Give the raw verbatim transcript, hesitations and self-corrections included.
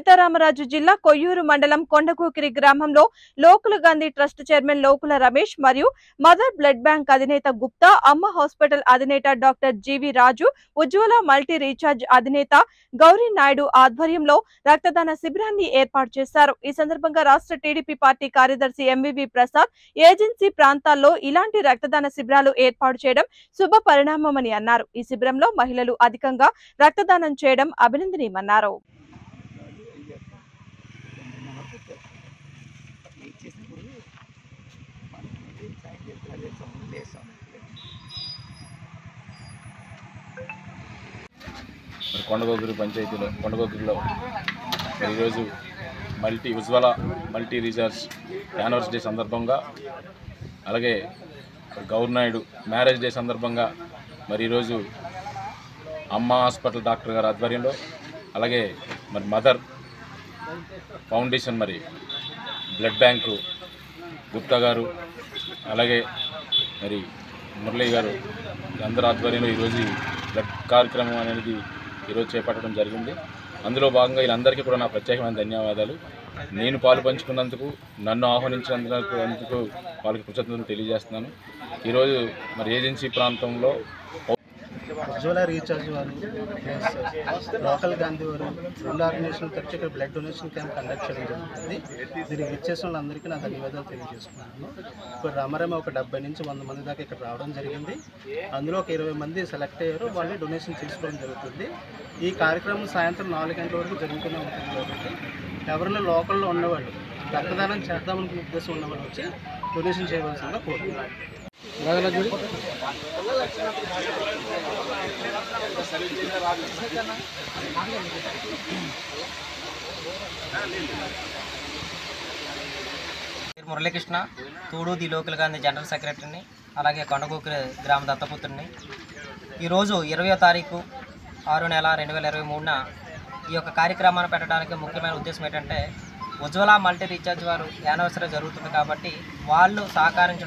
సీతారామరాజు జిల్లా కొయ్యూరు మండలం కొండగూకరి గ్రామంలో లోకల్ గాంధీ ట్రస్ట్ చైర్మన్ లోకుల రమేష్ మరియు మదర్ బ్లడ్ బ్యాంక్ అధినేత గుప్తా, అమ్మ హాస్పిటల్ అధినేత డాక్టర్ జీవి రాజు, ఉజ్వల మల్టీ రీఛార్జ్ అధినేత గౌరి నాయుడు ఆధ్వర్యంలో రక్తదాన శిబిరాన్ని ఏర్పాటు చేశారు. ఈ సందర్భంగా రాష్ట్ర టీడీపీ పార్టీ కార్యదర్శి ఎంవివి ప్రసాద్ ఏజెన్సీ ప్రాంతాల్లో ఇలాంటి రక్తదాన శిబిరాలు ఏర్పాటు చేయడం శుభ పరిణామమని అన్నారు. ఈ శిబిరంలో మహిళలు అధికంగా రక్తదానం చేయడం అభినందనీయమన్నారు. కొండగూకరి పంచాయతీలో కొండగూకరిలో ఈరోజు multi Ujwala multi recharge anniversary day సందర్భంగా, అలాగే గౌరి నాయుడు మ్యారేజ్ డే సందర్భంగా మరి ఈరోజు అమ్మ హాస్పిటల్ డాక్టర్ గారి ఆధ్వర్యంలో, అలాగే మరి మదర్ ఫౌండేషన్ మరి బ్లడ్ బ్యాంకు గుప్తా గారు, అలాగే మరి మురళీ గారు అందరి ఆధ్వర్యంలో ఈరోజు బ్లడ్ కార్యక్రమం అనేది ఈరోజు చేపట్టడం జరిగింది. అందులో భాగంగా వీళ్ళందరికీ కూడా నా ప్రత్యేకమైన ధన్యవాదాలు. నేను పాలు పంచుకున్నందుకు, నన్ను ఆహ్వానించినందుకు అందుకు వాళ్ళకి కృతజ్ఞతలు తెలియజేస్తున్నాను. ఈరోజు మరి ఏజెన్సీ ప్రాంతంలో ఉజ్వల రీఛార్జ్ వారు లోకల్ గాంధీ వారు రెండు ఆర్గనైజేషన్ తరచు ఇక్కడ బ్లడ్ డొనేషన్ క్యాంప్ కండక్ట్ చేయడం జరుగుతుంది. దీనికి ఇచ్చేసిన వాళ్ళందరికీ నా ధన్యవాదాలు తెలియజేసుకున్నాను. ఇప్పుడు రామారామ ఒక డెబ్బై నుంచి వంద మంది దాకా ఇక్కడ రావడం జరిగింది. అందులో ఒక ఇరవై మంది సెలెక్ట్ అయ్యారు, వాళ్ళు డొనేషన్ తీసుకోవడం జరుగుతుంది. ఈ కార్యక్రమం సాయంత్రం నాలుగు గంటల వరకు జరుగుతూనే ఉంటుంది. కాబట్టి ఎవరిలో లోకల్లో ఉన్నవాళ్ళు, రక్తదానం చేద్దామని ఉద్దేశం ఉన్నవాళ్ళు వచ్చి డొనేషన్ చేయవలసిందిగా కోరుతున్నాను. మురళీకృష్ణ తూడు ది లోకల్ గాంధీ జనరల్ సెక్రటరీని, అలాగే కొండగూకరి గ్రామ దత్తపుత్రుడిని. ఈరోజు ఇరవయో తారీఖు ఆరు నెల రెండు వేల ఇరవై మూడున ఈ యొక్క కార్యక్రమాన్ని పెట్టడానికి ముఖ్యమైన ఉద్దేశం ఏంటంటే, ఉజ్వల మల్టీ రీఛార్జ్ వారు యానివర్సరీ జరుగుతుంది కాబట్టి వాళ్ళు సహకరించడం